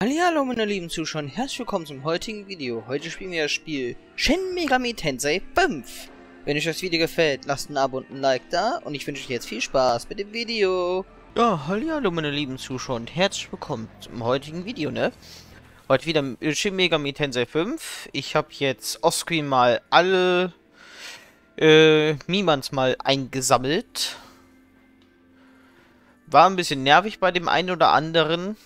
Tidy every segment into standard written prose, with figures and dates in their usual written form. Hallihallo meine lieben Zuschauer, herzlich willkommen zum heutigen Video. Heute spielen wir das Spiel Shin Megami Tensei V. Wenn euch das Video gefällt, lasst ein Abo und ein Like da und ich wünsche euch jetzt viel Spaß mit dem Video. Ja, hallihallo meine lieben Zuschauer, herzlich willkommen zum heutigen Video, ne? Heute wieder Shin Megami Tensei V. Ich habe jetzt offscreen mal alle Mimans mal eingesammelt. War ein bisschen nervig bei dem einen oder anderen.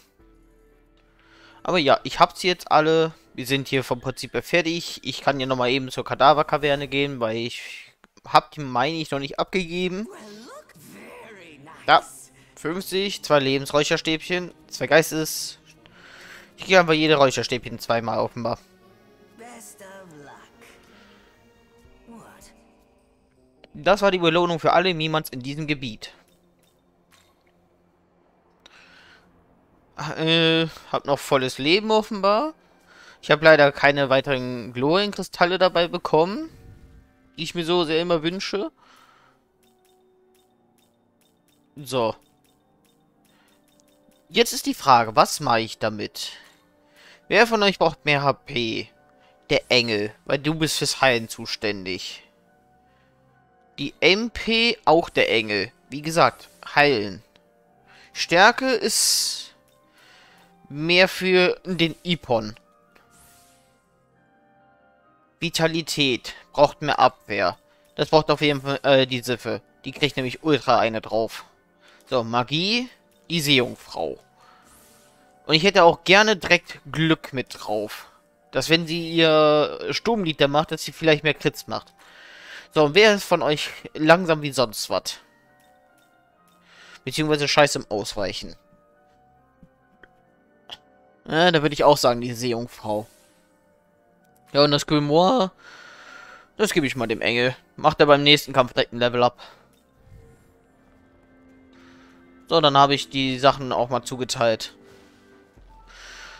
Aber ja, ich hab sie jetzt alle. Wir sind hier vom Prinzip her fertig. Ich kann ja nochmal eben zur Kadaverkaverne gehen, weil ich hab die, meine ich, noch nicht abgegeben. Ja, 50, 2 Lebensräucherstäbchen, 2 Geistes. Ich gehe einfach jede Räucherstäbchen zweimal offenbar. Das war die Belohnung für alle Mimans in diesem Gebiet. Hab noch volles Leben offenbar. Ich habe leider keine weiteren Glorienkristalle dabei bekommen, die ich mir so sehr immer wünsche. So. Jetzt ist die Frage, was mache ich damit? Wer von euch braucht mehr HP? Der Engel, weil du bist fürs Heilen zuständig. Die MP auch der Engel. Wie gesagt, heilen. Stärke ist mehr für den Ipon. Vitalität braucht mehr Abwehr. Das braucht auf jeden Fall die Siffe. Die kriegt nämlich Ultra eine drauf. So, Magie, die Seejungfrau. Und ich hätte auch gerne direkt Glück mit drauf. Dass wenn sie ihr Sturmlied da macht, dass sie vielleicht mehr Crits macht. So, und wer ist von euch langsam wie sonst was? Beziehungsweise scheiß im Ausweichen. Ja, da würde ich auch sagen, die Seejungfrau. Ja, und das Grimoire, das gebe ich mal dem Engel. Macht er beim nächsten Kampf direkt ein Level up. So, dann habe ich die Sachen auch mal zugeteilt.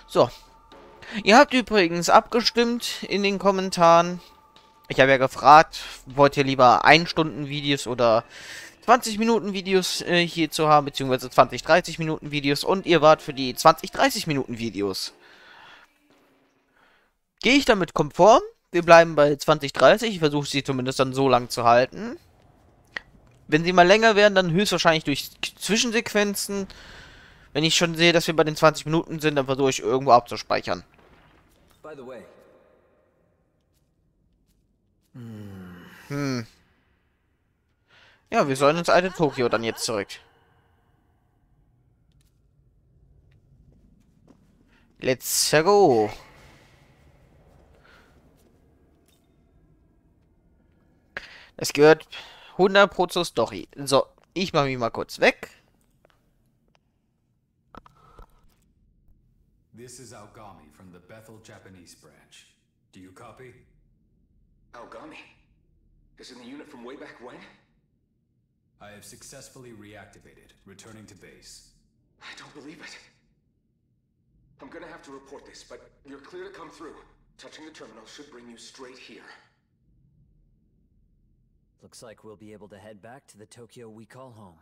So. Ihr habt übrigens abgestimmt in den Kommentaren. Ich habe ja gefragt, wollt ihr lieber 1-Stunden-Videos oder 20 Minuten Videos hier zu haben, beziehungsweise 20-30 Minuten Videos, und ihr wart für die 20-30 Minuten Videos. Gehe ich damit konform? Wir bleiben bei 20-30, ich versuche sie zumindest dann so lang zu halten. Wenn sie mal länger werden, dann höchstwahrscheinlich durch Zwischensequenzen. Wenn ich schon sehe, dass wir bei den 20 Minuten sind, dann versuche ich irgendwo abzuspeichern. By the way. Ja, wir sollen ins alte Tokio dann jetzt zurück. Let's go. Das gehört 100% zur Story. So, ich mache mich mal kurz weg. This is Aogami from the Bethel Japanese branch. Do you copy? Aogami? Isn't the unit from way back when? I have successfully reactivated, returning to base. I don't believe it. I'm gonna have to report this, but you're clear to come through. Touching the terminal should bring you straight here. Looks like we'll be able to head back to the Tokyo we call home.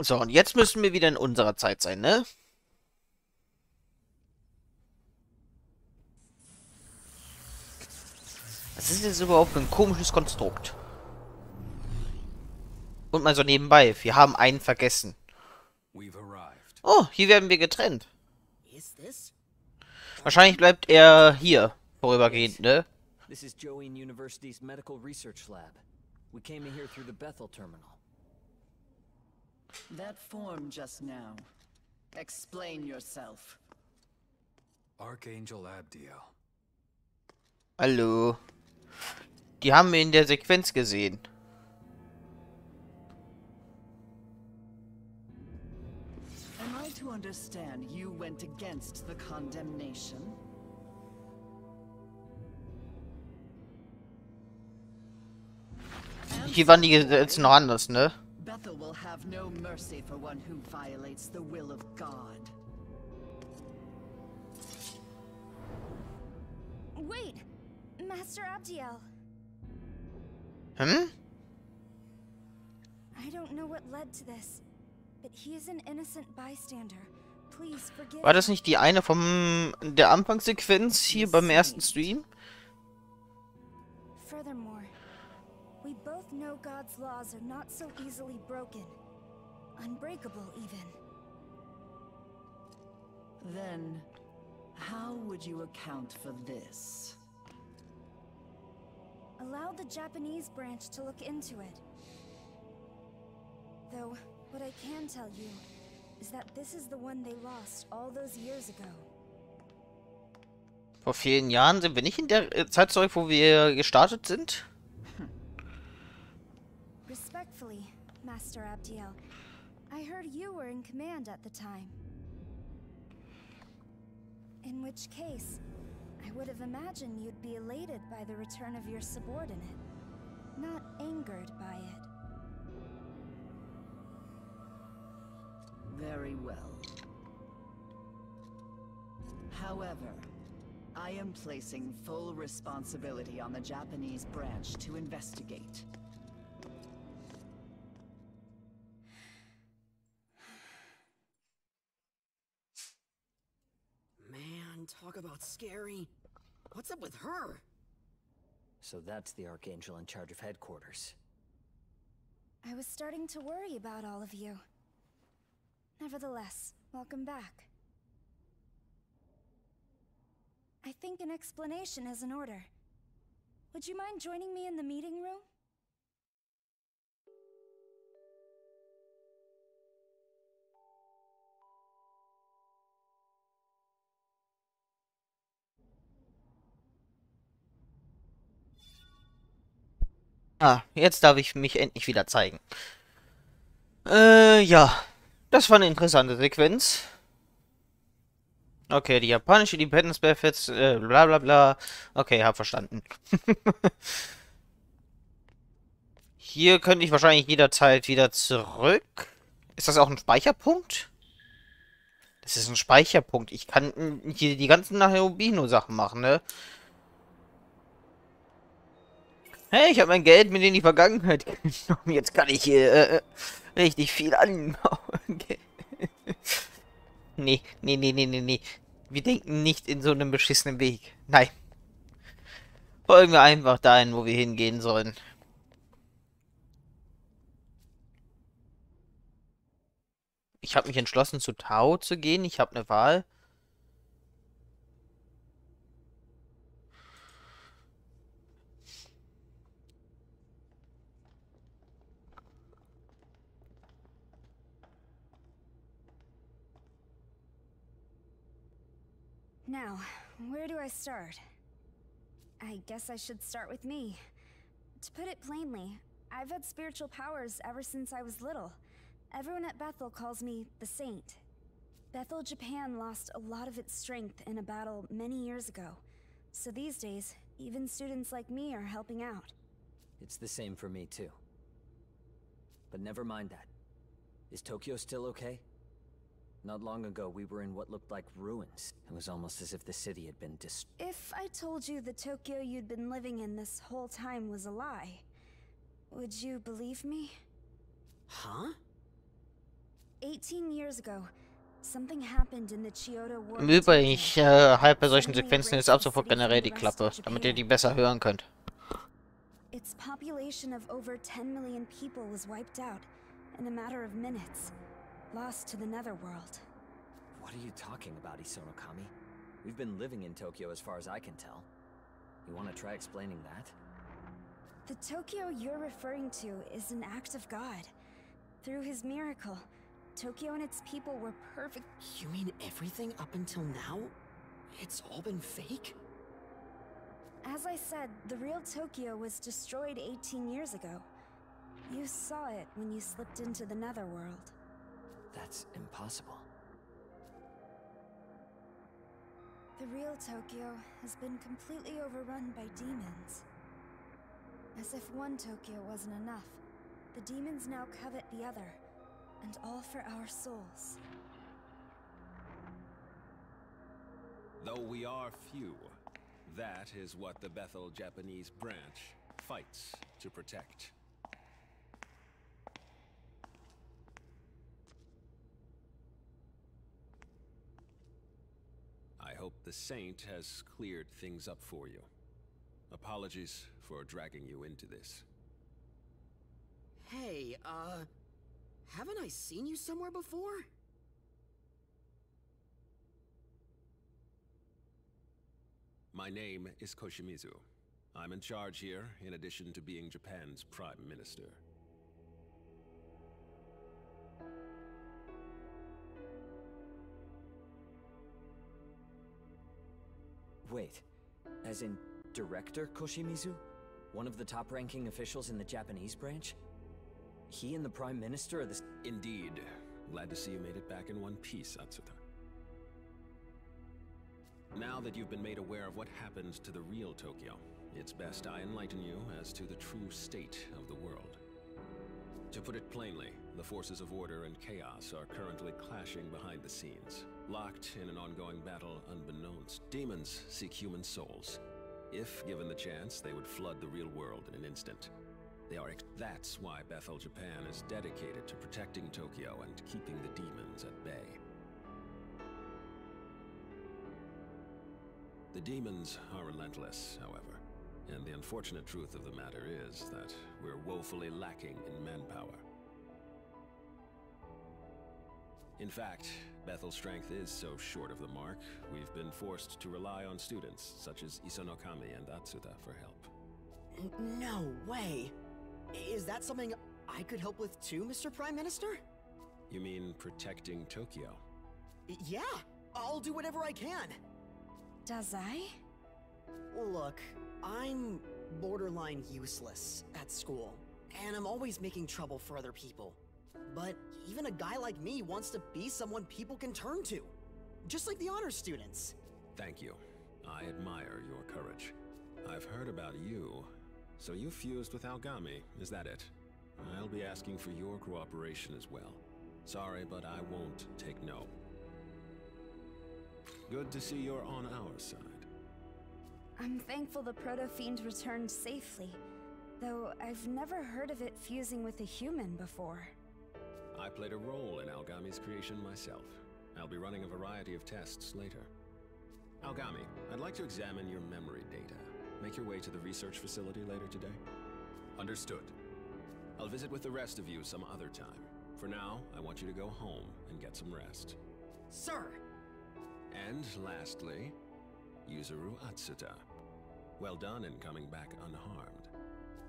So, und jetzt müssen wir wieder in unserer Zeit sein, ne? Was ist jetzt überhaupt für ein komisches Konstrukt? Und mal so nebenbei, wir haben einen vergessen. Oh, hier werden wir getrennt. Wahrscheinlich bleibt er hier vorübergehend, ne? This is Joey University's Medical Research Lab. We came here through the Bethel Terminal. That form just now. Explain yourself. Archangel Abdiel. Hallo. Die haben wir in der Sequenz gesehen. Am I to understand you went against the condemnation? die waren die jetzt noch anders, ne? Bethel will have no mercy for one who violates the will of God. Wait, Master Abdiel. Hm? I don't know what led to this, but he is an innocent bystander. Please forgive. War das nicht die eine vom der Anfangssequenz hier beim ersten Stream? Furthermore, we both know God's laws are not so easily broken, unbreakable even. Then how would you account for this? Allow the Japanese branch to look into it. Though, what I can tell you is that this is the one they lost all those years ago. Vor vielen Jahren sind wir nicht in der Zeit zurück, wo wir gestartet sind. Respectfully, Master Abdiel, I heard you were in command at the time. In which case, I would have imagined you'd be elated by the return of your subordinate, not angered by it. Very well. However, I am placing full responsibility on the Japanese branch to investigate. Talk about scary. What's up with her? So that's the Archangel in charge of headquarters. I was starting to worry about all of you. Nevertheless, welcome back. I think an explanation is in order. Would you mind joining me in the meeting room? Ah, jetzt darf ich mich endlich wieder zeigen. Ja. Das war eine interessante Sequenz. Okay, die japanische Independence Benefits, bla bla bla. Okay, hab verstanden. Hier könnte ich wahrscheinlich jederzeit wieder zurück. Ist das auch ein Speicherpunkt? Das ist ein Speicherpunkt. Ich kann hier die ganzen Naherobino-Sachen machen, ne? Hey, ich habe mein Geld mit in die Vergangenheit genommen. Jetzt kann ich hier richtig viel anbauen. Nee. Wir denken nicht in so einem beschissenen Weg. Nein. Folgen wir einfach dahin, wo wir hingehen sollen. Ich habe mich entschlossen, zu Tao zu gehen. Ich habe eine Wahl. Now, where do I start? I guess I should start with me. To put it plainly, I've had spiritual powers ever since I was little. Everyone at Bethel calls me the Saint. Bethel, Japan lost a lot of its strength in a battle many years ago. So these days, even students like me are helping out. It's the same for me too. But never mind that. Is Tokyo still okay? Not long ago, we were in what looked like ruins. It was almost as if the city had been destroyed. If I told you the Tokyo you'd been living in this whole time was a lie, would you believe me? Huh? 18 years ago, something happened in the Chiyoda Ward. Im Übrigen, ich halte bei solchen Sequenzen jetzt ab sofort generell die Klappe, damit ihr die besser hören könnt. Its population of over 10 million people was wiped out in a matter of minutes. Lost to the Netherworld. What are you talking about, Isonokami? We've been living in Tokyo as far as I can tell. You want to try explaining that? The Tokyo you're referring to is an act of God. Through his miracle, Tokyo and its people were perfect. You mean everything up until now? It's all been fake? As I said, the real Tokyo was destroyed 18 years ago. You saw it when you slipped into the Netherworld. That's impossible. The real Tokyo has been completely overrun by demons. As if one Tokyo wasn't enough, the demons now covet the other, and all for our souls. Though we are few, that is what the Bethel Japanese branch fights to protect. I hope the saint has cleared things up for you. Apologies for dragging you into this. Hey, haven't I seen you somewhere before? My name is Koshimizu. I'm in charge here, in addition to being Japan's Prime Minister. Wait, as in Director Koshimizu? One of the top-ranking officials in the Japanese branch? He and the Prime Minister are the... Indeed. Glad to see you made it back in one piece, Atsuta. Now that you've been made aware of what happens to the real Tokyo, it's best I enlighten you as to the true state of the world. To put it plainly, the forces of order and chaos are currently clashing behind the scenes, locked in an ongoing battle unbeknownst. Demons seek human souls. If given the chance, they would flood the real world in an instant. That's why Bethel Japan is dedicated to protecting Tokyo and keeping the demons at bay. The demons are relentless, however, and the unfortunate truth of the matter is that we're woefully lacking in manpower. In fact, Bethel's strength is so short of the mark, we've been forced to rely on students such as Isonokami and Atsuta for help. No way! Is that something I could help with too, Mr. Prime Minister? You mean protecting Tokyo? Yeah! I'll do whatever I can! Does I? Look, I'm borderline useless at school, and I'm always making trouble for other people. But even a guy like me wants to be someone people can turn to, just like the honor students. Thank you. I admire your courage. I've heard about you, so you fused with Aogami, is that it? I'll be asking for your cooperation as well. Sorry, but I won't take no. Good to see you're on our side. I'm thankful the Proto-Fiend returned safely, though I've never heard of it fusing with a human before. I played a role in Aogami's creation myself. I'll be running a variety of tests later. Aogami, I'd like to examine your memory data. Make your way to the research facility later today. Understood. I'll visit with the rest of you some other time. For now, I want you to go home and get some rest. Sir! And lastly, Yuzuru Atsuta. Well done in coming back unharmed.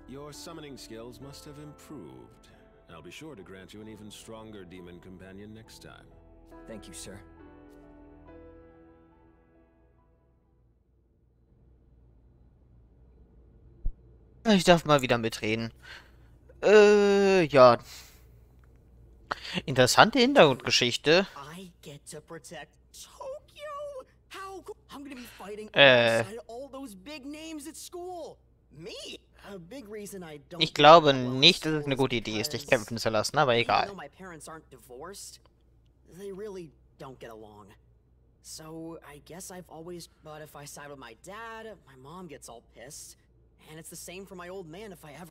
Your summoning skills must have improved. I'll be sure to grant you an even stronger demon companion next time. Thank you, sir. Ich darf mal wieder mitreden. Ja. Interessante Hintergrundgeschichte. I get to protect Tokyo. How I'm gonna be fighting all those big names at school. Ich glaube nicht, dass es eine gute Idee ist, dich kämpfen zu lassen, aber egal.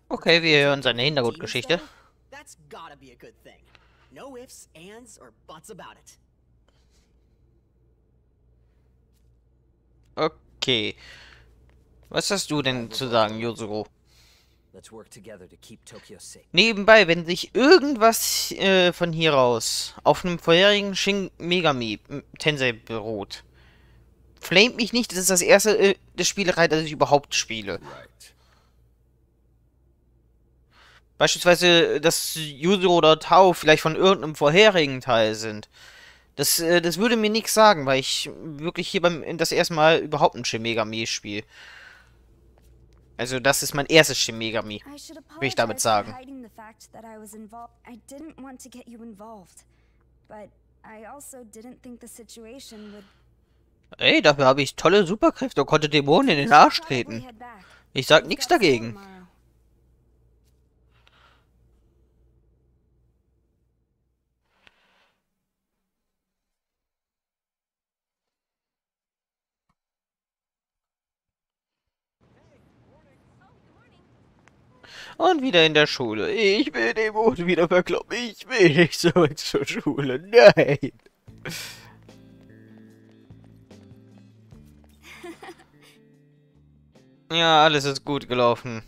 Okay, wir hören seine Hintergrundgeschichte. Okay. Was hast du denn zu sagen, Yuzuru? Nebenbei, wenn sich irgendwas von hier aus auf einem vorherigen Shin Megami Tensei beruht, flamet mich nicht, das ist das erste Spielerei, das ich überhaupt spiele. Beispielsweise, dass Yuzuru oder Tao vielleicht von irgendeinem vorherigen Teil sind. Das würde mir nichts sagen, weil ich wirklich hier das erste Mal überhaupt ein Shin Megami spiele. Also das ist mein erstes Shin Megami, will ich damit sagen. Ey, dafür habe ich tolle Superkräfte und konnte Dämonen in den Arsch treten. Ich sag nichts dagegen. Und wieder in der Schule. Ich will den Mond wieder verkloppen. Ich will nicht zurück zur Schule. Nein. Ja, alles ist gut gelaufen.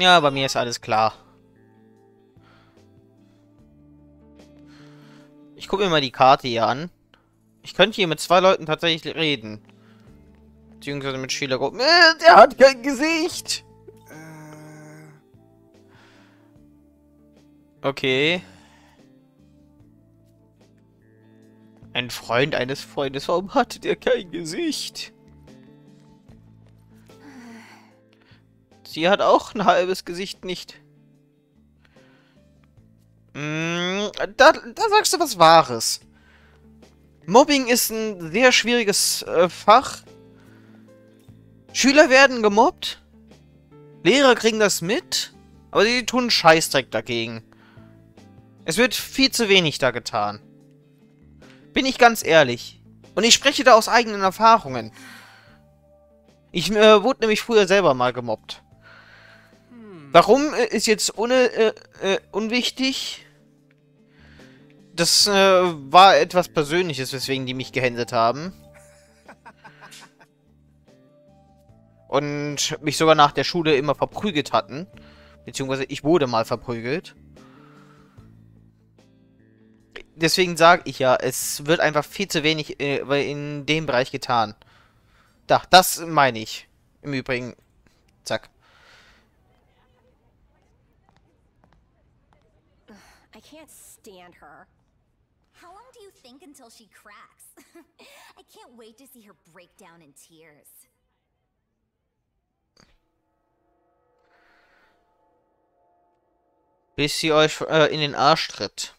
Ja, bei mir ist alles klar. Ich gucke mir mal die Karte hier an. Ich könnte hier mit zwei Leuten tatsächlich reden. Beziehungsweise mit Schülergruppen. Der hat kein Gesicht! Okay. Ein Freund eines Freundes. Warum hatte der kein Gesicht? Sie hat auch ein halbes Gesicht nicht. Da sagst du was Wahres. Mobbing ist ein sehr schwieriges Fach. Schüler werden gemobbt. Lehrer kriegen das mit. Aber sie tun einen Scheißdreck dagegen. Es wird viel zu wenig da getan. Bin ich ganz ehrlich. Und ich spreche da aus eigenen Erfahrungen. Ich wurde nämlich früher selber mal gemobbt. Warum ist jetzt unwichtig? Das war etwas Persönliches, weswegen die mich gehänselt haben. Und mich sogar nach der Schule immer verprügelt hatten. Beziehungsweise ich wurde mal verprügelt. Deswegen sage ich ja, es wird einfach viel zu wenig in dem Bereich getan. Da, das meine ich. Im Übrigen. Zack. I can't stand her. How long do you think until she cracks? I can't wait to see her break down in tears. Bis sie euch in den Arsch tritt.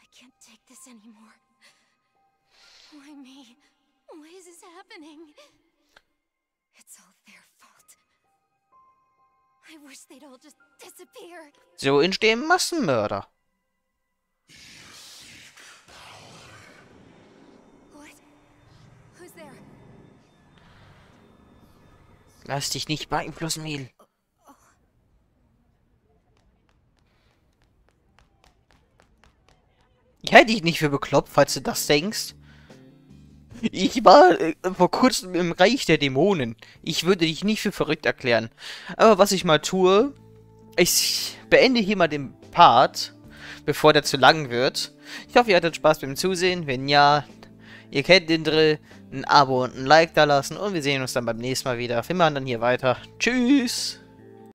I can't take this anymore. Why me? Why is this happening? It's all their fault. I wish they'd all just disappear. So entstehen Massenmörder. What? Who's there? Lass dich nicht beeinflussen, Mil. Ich hätte dich nicht für bekloppt, falls du das denkst. Ich war vor kurzem im Reich der Dämonen. Ich würde dich nicht für verrückt erklären. Aber was ich mal tue, ich beende hier mal den Part, bevor der zu lang wird. Ich hoffe, ihr hattet Spaß beim Zusehen. Wenn ja, ihr kennt den Drill. Ein Abo und ein Like da lassen. Und wir sehen uns dann beim nächsten Mal wieder. Wir machen dann hier weiter. Tschüss!